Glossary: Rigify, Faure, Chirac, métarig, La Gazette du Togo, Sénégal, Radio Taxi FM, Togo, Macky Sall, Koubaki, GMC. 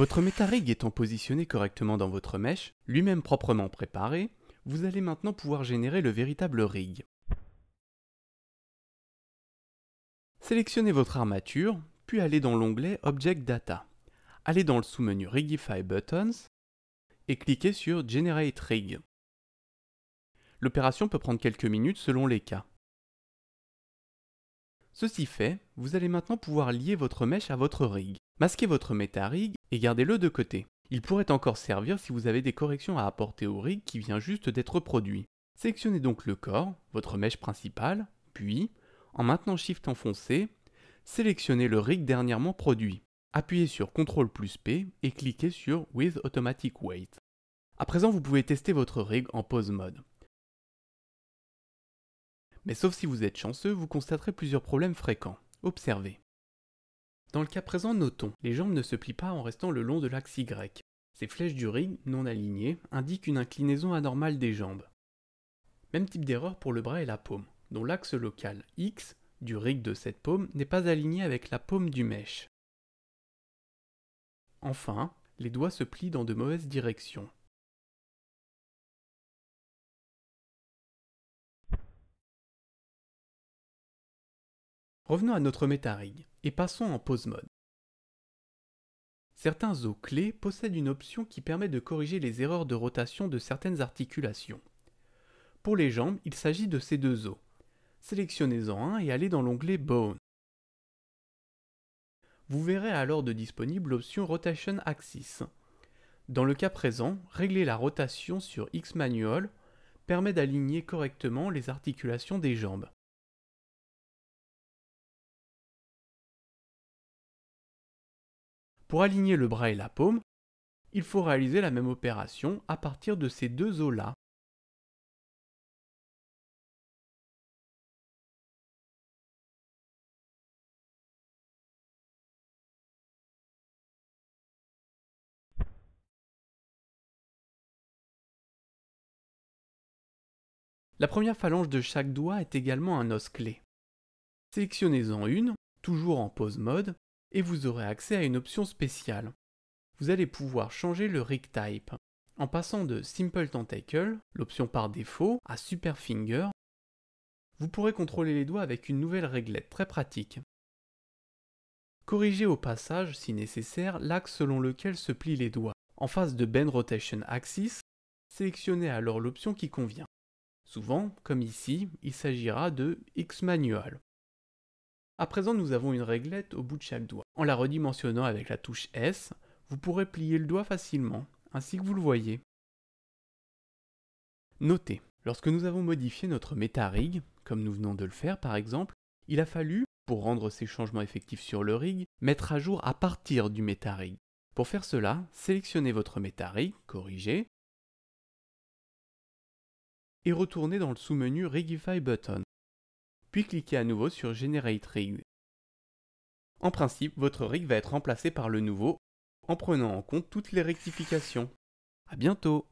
Votre métarig étant positionné correctement dans votre mèche, lui-même proprement préparé, vous allez maintenant pouvoir générer le véritable rig. Sélectionnez votre armature, puis allez dans l'onglet Object Data. Allez dans le sous-menu Rigify Buttons et cliquez sur Generate Rig. L'opération peut prendre quelques minutes selon les cas. Ceci fait, vous allez maintenant pouvoir lier votre mèche à votre rig. Masquez votre métarig et gardez-le de côté. Il pourrait encore servir si vous avez des corrections à apporter au rig qui vient juste d'être produit. Sélectionnez donc le corps, votre mèche principale, puis, en maintenant Shift enfoncé, sélectionnez le rig dernièrement produit. Appuyez sur CTRL plus P et cliquez sur With Automatic Weight. À présent, vous pouvez tester votre rig en pause mode. Mais sauf si vous êtes chanceux, vous constaterez plusieurs problèmes fréquents. Observez. Dans le cas présent, notons, les jambes ne se plient pas en restant le long de l'axe Y. Ces flèches du rig, non alignées, indiquent une inclinaison anormale des jambes. Même type d'erreur pour le bras et la paume, dont l'axe local X du rig de cette paume n'est pas aligné avec la paume du mèche. Enfin, les doigts se plient dans de mauvaises directions. Revenons à notre métarig et passons en pause mode. Certains os clés possèdent une option qui permet de corriger les erreurs de rotation de certaines articulations. Pour les jambes, il s'agit de ces deux os. Sélectionnez-en un et allez dans l'onglet Bone. Vous verrez alors de disponible l'option Rotation Axis. Dans le cas présent, régler la rotation sur X Manual permet d'aligner correctement les articulations des jambes. Pour aligner le bras et la paume, il faut réaliser la même opération à partir de ces deux os-là. La première phalange de chaque doigt est également un os clé. Sélectionnez-en une, toujours en pause mode, et vous aurez accès à une option spéciale. Vous allez pouvoir changer le rig type en passant de Simple Tentacle, l'option par défaut, à Super Finger. Vous pourrez contrôler les doigts avec une nouvelle réglette très pratique. Corrigez au passage, si nécessaire, l'axe selon lequel se plient les doigts. En face de Bend Rotation Axis, sélectionnez alors l'option qui convient. Souvent, comme ici, il s'agira de X Manual. À présent, nous avons une réglette au bout de chaque doigt. En la redimensionnant avec la touche S, vous pourrez plier le doigt facilement, ainsi que vous le voyez. Notez, lorsque nous avons modifié notre métarig, comme nous venons de le faire par exemple, il a fallu, pour rendre ces changements effectifs sur le rig, mettre à jour à partir du métarig. Pour faire cela, sélectionnez votre métarig, corrigez, et retournez dans le sous-menu Rigify Button. Puis cliquez à nouveau sur Generate Rig. En principe, votre rig va être remplacé par le nouveau en prenant en compte toutes les rectifications. À bientôt!